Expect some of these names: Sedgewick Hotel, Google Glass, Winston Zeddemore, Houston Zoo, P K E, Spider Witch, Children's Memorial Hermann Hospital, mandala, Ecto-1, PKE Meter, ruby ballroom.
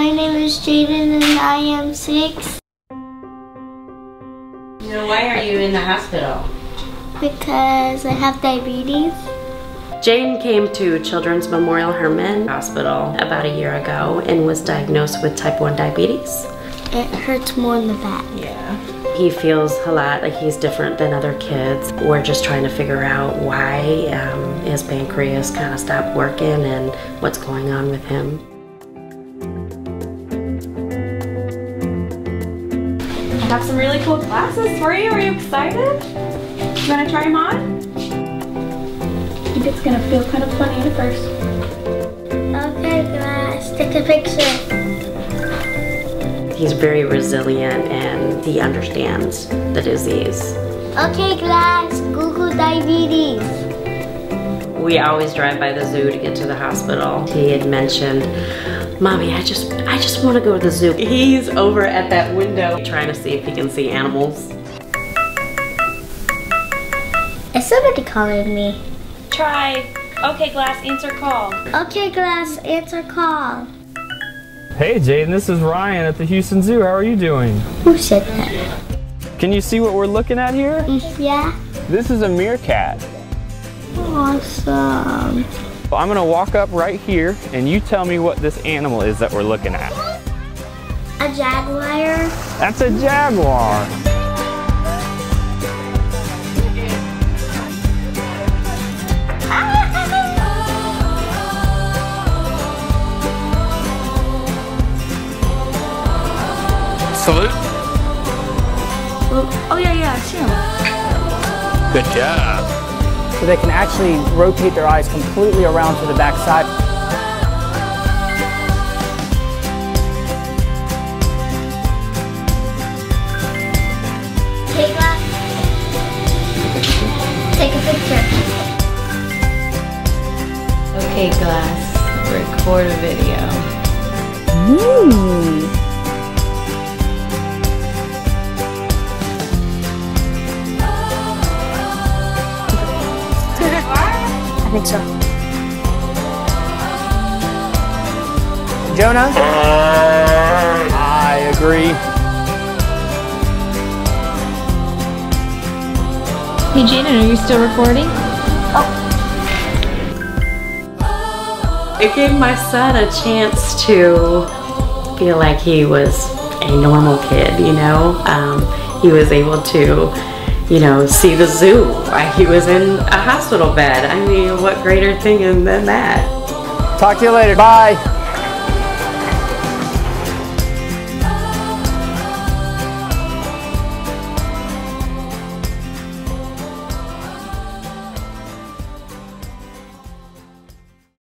My name is Jaden and I am 6. Now, why are you in the hospital? Because I have diabetes. Jaden came to Children's Memorial Hermann Hospital about a year ago and was diagnosed with type 1 diabetes. It hurts more in the back. Yeah. He feels a lot like he's different than other kids. We're just trying to figure out why his pancreas kind of stopped working and what's going on with him. I have some really cool glasses for you. Are you excited? You want to try them on? I think it's going to feel kind of funny at first. Okay, glass, take a picture. He's very resilient and he understands the disease. Okay, glass, Google diabetes. We always drive by the zoo to get to the hospital. He had mentioned, Mommy, I just want to go to the zoo. He's over at that window trying to see if he can see animals. Is somebody calling me? Try. Okay, Glass, answer call. Okay, Glass, answer call. Hey, Jaden, this is Ryan at the Houston Zoo. How are you doing? Who said that? Can you see what we're looking at here? Yeah. This is a meerkat. Awesome. Well, I'm gonna walk up right here and you tell me what this animal is that we're looking at. A jaguar. That's a jaguar. Salute. Oh, yeah, sure. Good job. So they can actually rotate their eyes completely around to the back side. Take a picture. Okay, Glass, record a video. Ooh. I think so. Jonah? I agree. Hey Jaden, are you still recording? Oh. It gave my son a chance to feel like he was a normal kid, you know? He was able to see the zoo. He was in a hospital bed. I mean, what greater thing than that? Talk to you later. Bye.